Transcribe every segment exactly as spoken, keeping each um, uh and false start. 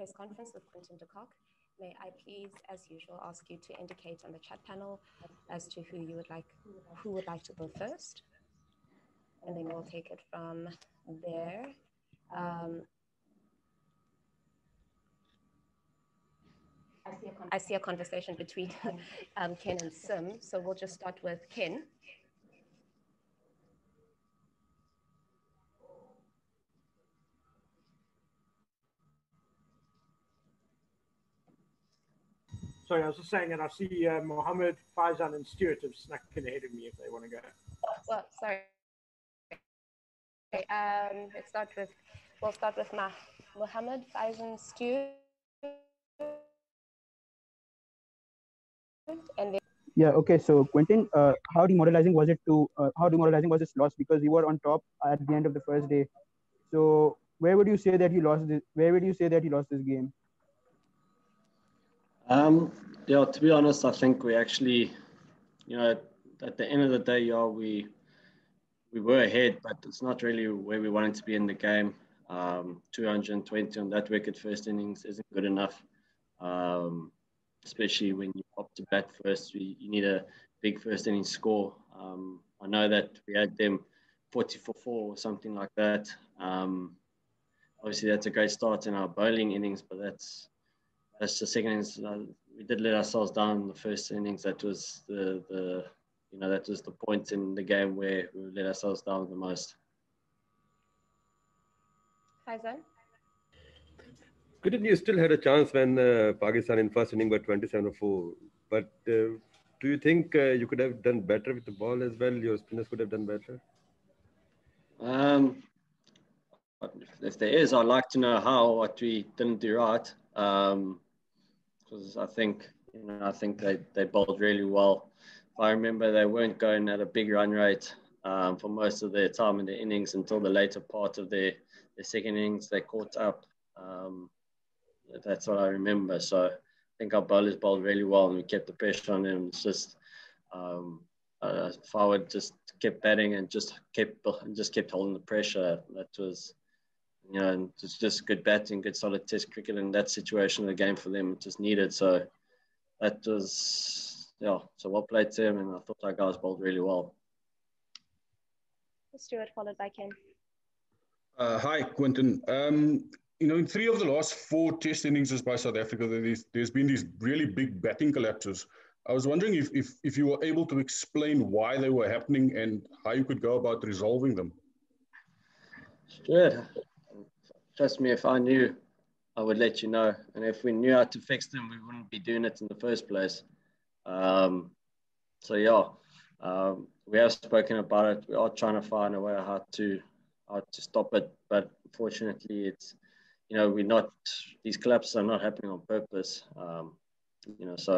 press conference with Quinton de Kock, may I please, as usual, ask you to indicate on the chat panel as to who you would like, who would like to go first, and then we'll take it from there. Um, I see, I see a conversation between um, Ken and Sim, so we'll just start with Ken. Sorry, I was just saying that I see uh, Mohammed, Faizan, and Stuart have snuck in ahead of me if they want to go. Oh, well, sorry. Okay, um, let's start with, we'll start with Ma. Mohammed, Faizan, Stuart. And then yeah, okay, so Quinton, uh, how demoralizing was it to, uh, how demoralizing was this loss? Because you were on top at the end of the first day. So where would you say that you lost this, where would you say that you lost this game? Um, yeah, to be honest, I think we actually, you know, at the end of the day, yeah, we we were ahead, but it's not really where we wanted to be in the game. Um, two hundred twenty on that wicket first innings isn't good enough, um, especially when you opt to bat first. We, you need a big first innings score. Um, I know that we had them forty for four or something like that. Um, obviously, that's a great start in our bowling innings, but that's... That's the second innings. Uh, we did let ourselves down in the first innings. That was the, the, you know, that was the point in the game where we let ourselves down the most. Faizan? Couldn't you still had a chance when uh, Pakistan in first inning were twenty-seven for four? But uh, do you think uh, you could have done better with the ball as well? Your spinners could have done better? Um, if there is, I'd like to know how, what we didn't do right. Um, Because I think, you know, I think they, they bowled really well. If I remember, they weren't going at a big run rate um, for most of their time in the innings until the later part of their, their second innings. They caught up. Um, that's what I remember. So I think our bowlers bowled really well and we kept the pressure on them. It's just um, uh, if I would just kept batting and just kept just kept holding the pressure, that was. You know, it's just good batting, good solid test cricket, and that situation of the game for them just needed. So that was, yeah, so well played to them, and I thought our guys bowled really well. Stuart, followed by Ken. Uh, hi, Quinton. Um, you know, in three of the last four test innings by South Africa, there's, there's been these really big batting collapses. I was wondering if, if, if you were able to explain why they were happening and how you could go about resolving them. Stuart. Trust me, if I knew, I would let you know. And if we knew how to fix them, we wouldn't be doing it in the first place. Um, so yeah, um, we have spoken about it. We are trying to find a way how to how to stop it. But unfortunately, it's you know we're not these collapses are not happening on purpose. Um, you know, so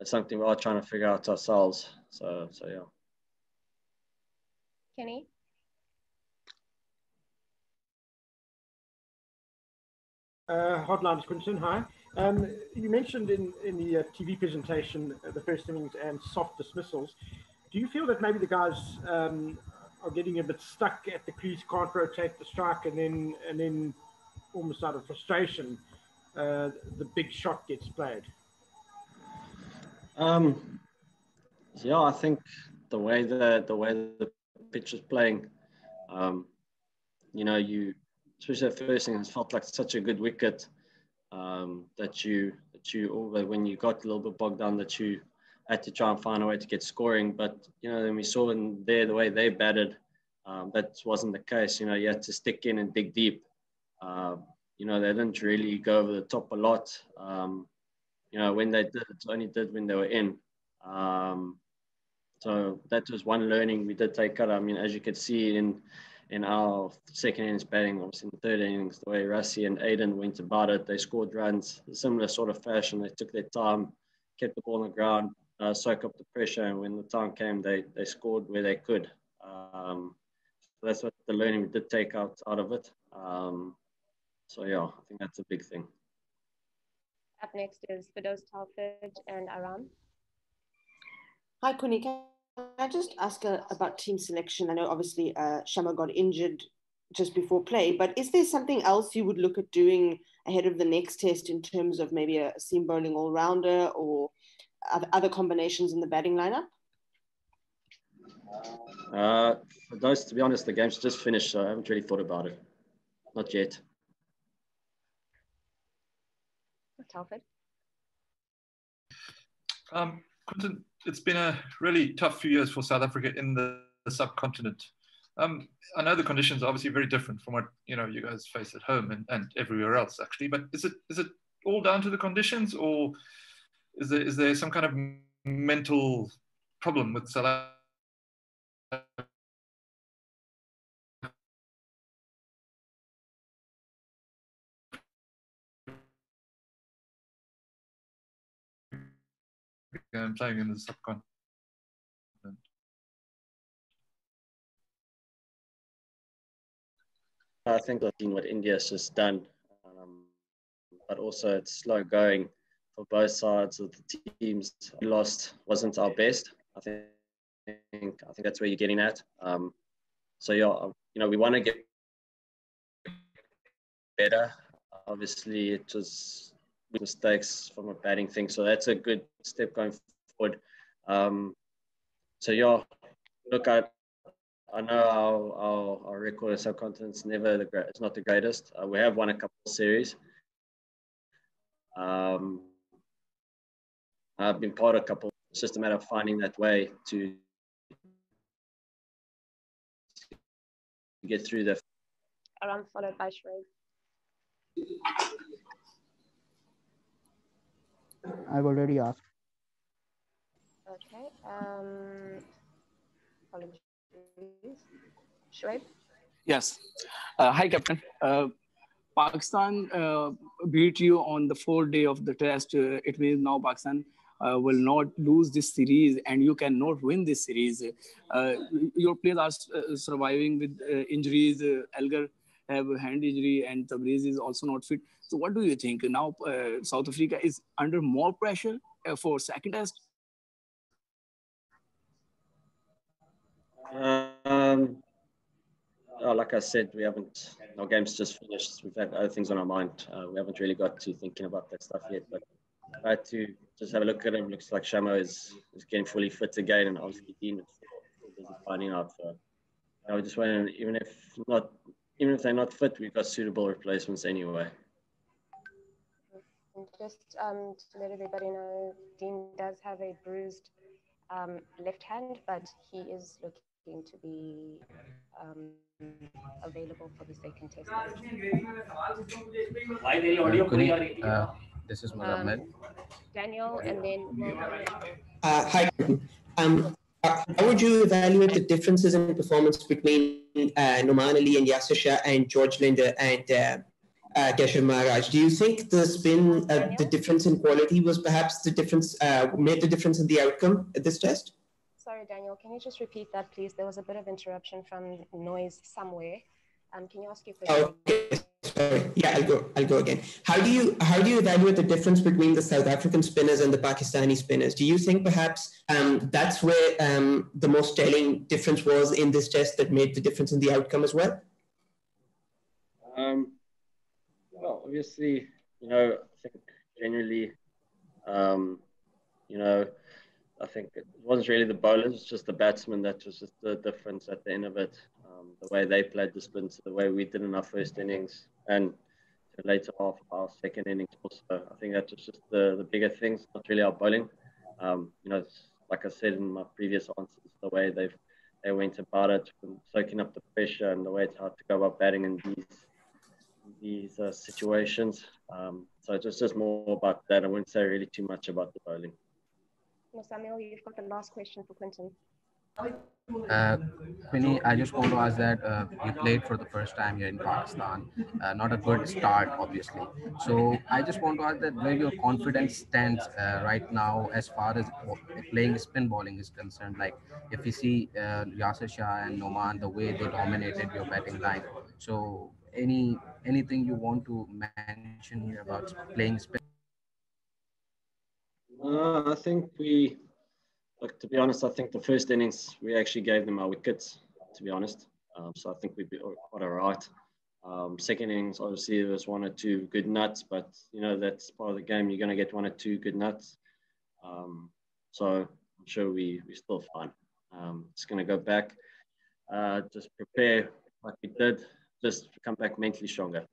it's something we are trying to figure out ourselves. So so yeah. Kenny. Uh, Hotline Quinton, hi. Um, you mentioned in, in the uh, T V presentation uh, the first innings and soft dismissals. Do you feel that maybe the guys um, are getting a bit stuck at the crease, can't rotate the strike, and then and then almost out of frustration, uh, the big shot gets played? Um, yeah, I think the way the the way the pitch is playing, um, you know, you. Especially the first innings, felt like such a good wicket um, that you that you over when you got a little bit bogged down that you had to try and find a way to get scoring. But you know, then we saw in there the way they batted, um, that wasn't the case. You know, you had to stick in and dig deep. Um, you know, they didn't really go over the top a lot. Um, you know, when they did, it only did when they were in. Um, so that was one learning we did take out. I mean, as you could see in. In our second innings batting, obviously in the third innings, the way Rassie and Aiden went about it, they scored runs in a similar sort of fashion. They took their time, kept the ball on the ground, uh, soaked up the pressure, and when the time came, they they scored where they could. Um, so that's what the learning we did take out, out of it. Um, so yeah, I think that's a big thing. Up next is Fidoz Talfic and Aram. Hi, Kunika. Can I just ask uh, about team selection? I know obviously uh, Shama got injured just before play, but is there something else you would look at doing ahead of the next test in terms of maybe a seam bowling all-rounder or other combinations in the batting lineup? Uh, those, to be honest, the game's just finished, so I haven't really thought about it. Not yet. What's Alfred? Um, Quinton, it's been a really tough few years for South Africa in the, the subcontinent. Um, I know the conditions are obviously very different from what you know you guys face at home and, and everywhere else, actually. But is it is it all down to the conditions, or is there is there some kind of mental problem with South Africa? I'm playing in the subcontinent. I think I've seen what India's just done, um, but also it's slow going for both sides of the teams. We lost wasn't our best. I think I think that's where you're getting at. Um, so yeah, you know we want to get better. Obviously, it was mistakes from a batting thing, so that's a good step going forward. Um, so yeah, look at. I know our, our, our record of subcontinents never the great, it's not the greatest. Uh, we have won a couple of series. Um, I've been part of a couple. It's just a matter of finding that way to get through the. Aram followed by Shreve. I've already asked. Okay. Um. Apologies. Shweb? Yes. Uh, hi, Captain. Uh, Pakistan uh, beat you on the fourth day of the test. Uh, it means now Pakistan uh, will not lose this series, and you cannot win this series. Uh, your players are uh, surviving with uh, injuries. Uh, Elgar have a hand injury, and Tabriz is also not fit. So what do you think? Now uh, South Africa is under more pressure uh, for second test? Um, oh, like I said, we haven't, our game's just finished. We've had other things on our mind. Uh, we haven't really got to thinking about that stuff yet, but I had to just have a look at him. It looks like Shamo is, is getting fully fit again, and obviously Dean is busy finding out. So I was just wondering, even if not, even if they're not fit, we've got suitable replacements anyway. Just um, to let everybody know, Dean does have a bruised um, left hand, but he is looking to be um, available for the second test. Uh, this is Mohammed. Um, Daniel, and then... Uh, hi. Um, how would you evaluate the differences in performance between uh, Noman Ali and Yasir Shah and George Linder and uh, uh, Keshav Maharaj? Do you think the spin, uh, the difference in quality was perhaps the difference, uh, made the difference in the outcome at this test? Sorry, Daniel, can you just repeat that, please? There was a bit of interruption from noise somewhere. Um, can you ask your question? Okay, sorry. Yeah, I'll go, I'll go again. How do you how do you evaluate the difference between the South African spinners and the Pakistani spinners? Do you think perhaps um, that's where um, the most telling difference was in this test that made the difference in the outcome as well? Um, well, obviously, you know, I think generally, um, you know, I think it wasn't really the bowlers, it's just the batsmen that was just the difference at the end of it. Um, the way they played the spins, the way we did in our first innings, and the later half of our second innings also. I think that was just the, the bigger things, not really our bowling. Um, you know, like I said in my previous answers, the way they've, they went about it, from soaking up the pressure and the way it's hard to go about batting in these these uh, situations. Um, so it's just, just more about that. I wouldn't say really too much about the bowling. Samuel, you've got the last question for Quinton. Uh, Pini, I just want to ask that uh, you played for the first time here in Pakistan. Uh, not a good start, obviously. So I just want to ask that where your confidence stands uh, right now as far as playing spin bowling is concerned. Like if you see uh, Yasir Shah and Noman, the way they dominated your batting line. So any anything you want to mention here about playing spin? Uh, I think we, look, to be honest, I think the first innings, we actually gave them our wickets, to be honest. Um, so I think we'd be quite all right. Um, second innings, obviously there was one or two good nuts, but you know, that's part of the game. You're going to get one or two good nuts. Um, so I'm sure we, we're still fine. Um, just going to go back, uh, just prepare like we did, just come back mentally stronger.